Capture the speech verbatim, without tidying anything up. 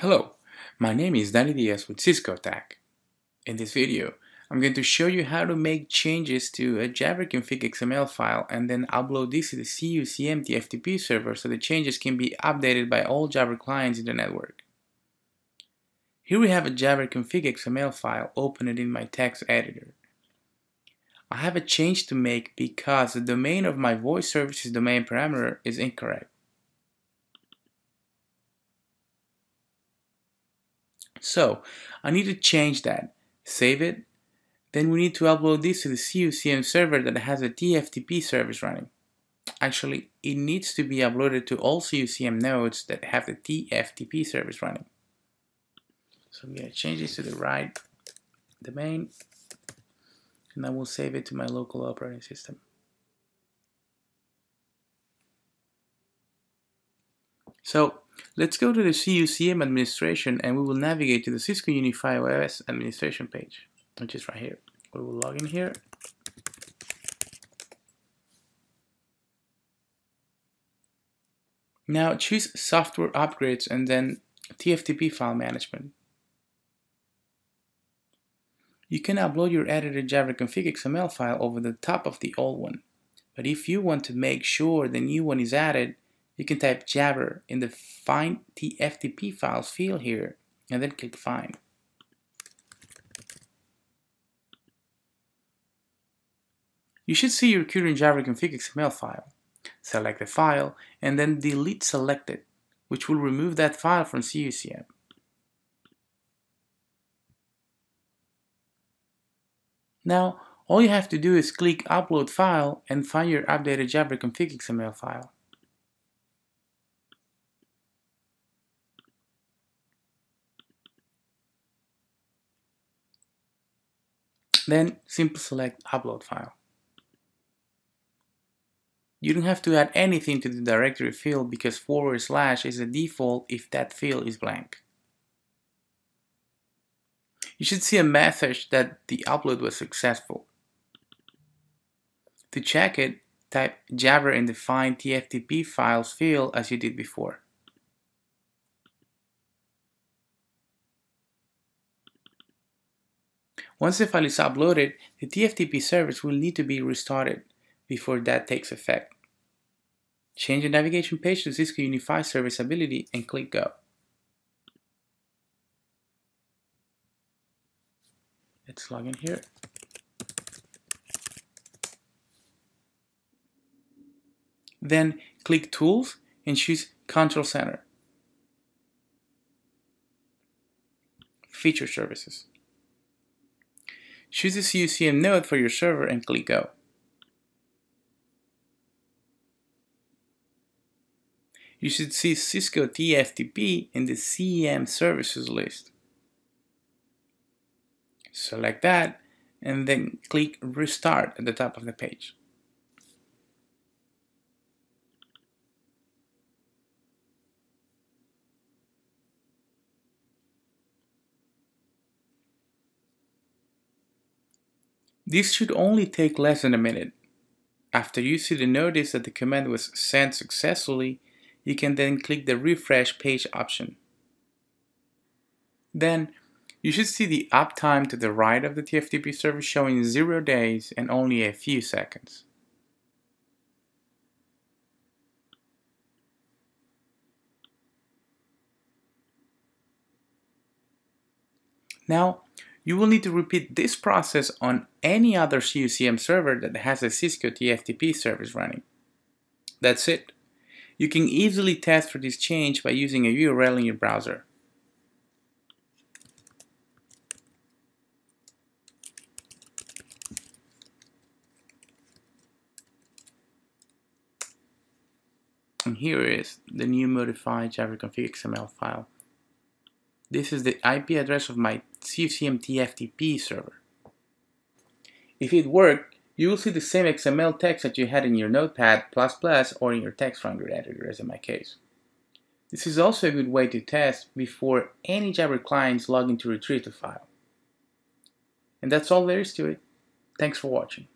Hello, my name is Danny Diaz with Cisco Tech. In this video, I'm going to show you how to make changes to a jabber config dot x m l file and then upload this to the C U C M T F T P server so the changes can be updated by all Jabber clients in the network. Here we have a jabber config dot x m l file opened in my text editor. I have a change to make because the domain of my voice services domain parameter is incorrect. So I need to change that, save it, then we need to upload this to the C U C M server that has a T F T P service running. Actually, it needs to be uploaded to all C U C M nodes that have the T F T P service running. So I'm going to change this to the right domain, and I will save it to my local operating system. So let's go to the C U C M administration and we will navigate to the Cisco Unified O S administration page, which is right here. We will log in here. Now choose software upgrades and then T F T P file management. You can upload your edited jabber config dot x m l file over the top of the old one, but if you want to make sure the new one is added, you can type Jabber in the Find T F T P Files field here and then click Find. You should see your current jabber config dot x m l file. Select the file and then Delete Selected, which will remove that file from C U C M. Now, all you have to do is click Upload File and find your updated jabber config dot x m l file. Then simply select Upload File. You don't have to add anything to the directory field because forward slash is the default if that field is blank. You should see a message that the upload was successful. To check it, type Jabber in the Find T F T P Files field as you did before. Once the file is uploaded, the T F T P service will need to be restarted before that takes effect. Change the navigation page to Cisco Unified Serviceability and click Go. Let's log in here. Then click Tools and choose Control Center. Feature Services. Choose the C U C M node for your server and click Go. You should see Cisco T F T P in the C E M services list. Select that and then click Restart at the top of the page. This should only take less than a minute. After you see the notice that the command was sent successfully, you can then click the Refresh Page option. Then, you should see the uptime to the right of the T F T P server showing zero days and only a few seconds. Now, you will need to repeat this process on any other C U C M server that has a Cisco T F T P service running. That's it. You can easily test for this change by using a U R L in your browser. And here is the new modified jabber config dot x m l file. This is the I P address of my C U C M T F T P server. If it worked, you will see the same X M L text that you had in your Notepad plus plus or in your text from your editor, as in my case. This is also a good way to test before any Jabber clients log in to retrieve the file. And that's all there is to it. Thanks for watching.